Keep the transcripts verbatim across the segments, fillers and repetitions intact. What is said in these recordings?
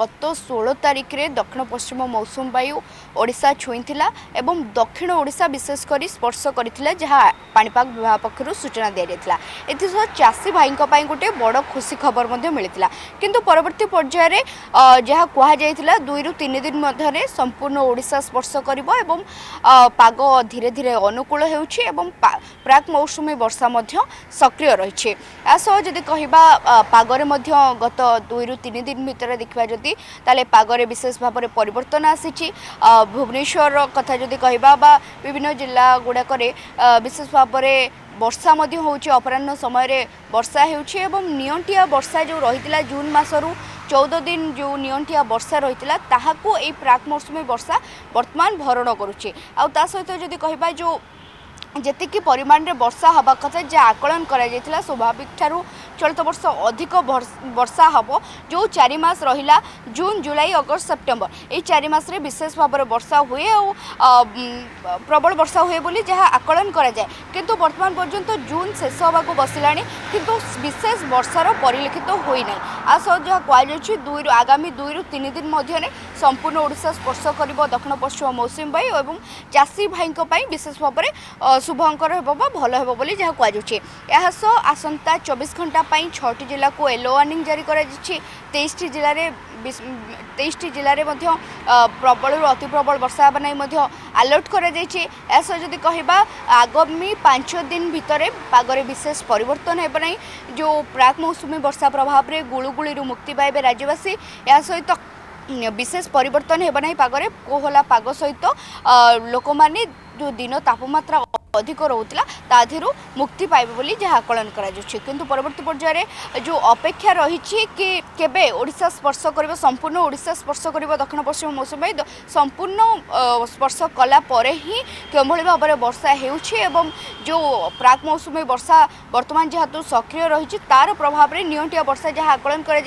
गत षोलो तारीख रे दक्षिण पश्चिम मौसुम वायु ओडिशा छुईला एवं दक्षिण ओडिशा विशेषकर स्पर्श करथिला जहा पाणीपाग विभाग पक्षर सूचना दि जाता है। एसह चाषी भाई गोटे बड़ खुशी खबर मिलता किंतु परवर्ती पर्यायर जहाँ कहला दुई रु तीन दिन मध्य संपूर्ण ओडिशा स्पर्श कर पाग धीरे धीरे अनुकूल होउछि एवं प्राक मौसुमी वर्षा मध्य सक्रिय रही। आसह जदि कहबा पागरे मध्य गत दुई रु तीन दिन भितर देखा जदि ताले पागरे विशेष भाव में परिवर्तन आसीछि। भुवनेश्वर कथा जदि कहबा बा विभिन्न जिला गुड़ाक विशेष भाव में वर्षा होउछि। अपराह्न समय वर्षा होउछि एवं नियंटिया वर्षा जो रही जून मासरू चौदह दिन जो नियंटिया वर्षा रही ताहाकू ए प्राक मौसुमी वर्षा वर्तमान भरण करुछि। आ ता सहित जदि कहबा जो जेतिकी परिमाण रे वर्षा हवा कथा जे आकलन करा जायतिला स्वाभाविक ठारू चलित वर्ष अधिक वर्षा हबो। जो चारि मास रहिला जून जुलाई अगस्त सेप्टेम्बर ए चारि मास रे विशेष भाव में वर्षा हुए और प्रबल वर्षा हुए बोली जहाँ आकलन करा जाय। किंतु वर्तमान पर्यंत जून शेष हवा को बसिलानी किंतु विशेष वर्षार परिलक्षित होई नै। आ सह जहाँ कहु दुई रु आगामी दुई रु तीन दिन मध्य संपूर्ण ओडिशा स्पर्श करिबो दक्षिण पश्चिम मौसुमी वायु एवं चाषी भाईक विशेष भाव में शुभंकर होगा भल हो बोली जहाँ कहुँ। आसंता चौबीस घंटा छटी जिला को येलो वार्निंग जारी कर तेईस जिले में तेईस जिले में प्रबल अति प्रबल वर्षा होगा नहीं आलर्ट करी कह। आगामी पांच दिन भितर पागरे विशेष परिवर्तन होगा नहीं। जो प्राक मौसुमी वर्षा प्रभाव में गुलुगुली मुक्ति पाइबे राज्यवासी। या सहित विशेष परिवर्तन होगा नहीं। पागरे कोहला पाग सहित लोक मैंने जो दिन तापमात्रा अधिक रोला ताधर मुक्ति पाइबे बोली जहाँ आकलन करूँ। परवर्ती पर्यायर जो अपेक्षा रही कि केबे ओडिशा स्पर्श कर संपूर्ण ओडिशा स्पर्श कर दक्षिण पश्चिम मौसुम वायु संपूर्ण स्पर्श कला परे ही केवल भाव में वर्षा हो जो प्राक मौसुमी वर्षा वर्तमान जेहेतु सक्रिय रही तार प्रभाव में नियंटिया वर्षा जहाँ आकलन कर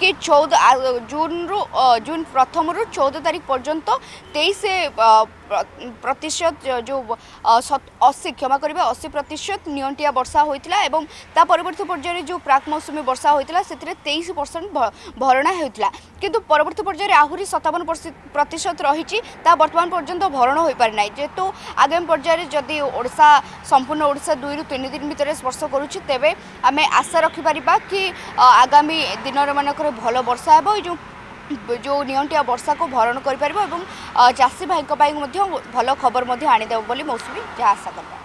कि चौदह जून रु जून प्रथम रु चौदह तारीख पर्यंत तेईस प्रतिशत जो अशी क्षमा करेंगे अशी प्रतिशत नियंटिया वर्षा होता है और तावर्त पर्यायर जो प्राक मौसुमी वर्षा होता से तेईस परसेंट भरणा होता किंतु परवर्ती पर्यायर आहरी सतावन प्रतिशत रही बर्तमान पर्यंत भरण हो पारि ना। जेहेतु आगामी पर्यायर जदि ओडिशा संपूर्ण ओडिशा दुई रु तीन दिन भितर स्पर्श करुच्चे तेबे आम आशा रखिपर कि आगामी दिन मानक भल वर्षा हो जो जो नियंटिया वर्षा को भरण कर चाषी भाई भल खबर आनीदेव बोली मौसुमी जहाँ आशा कर।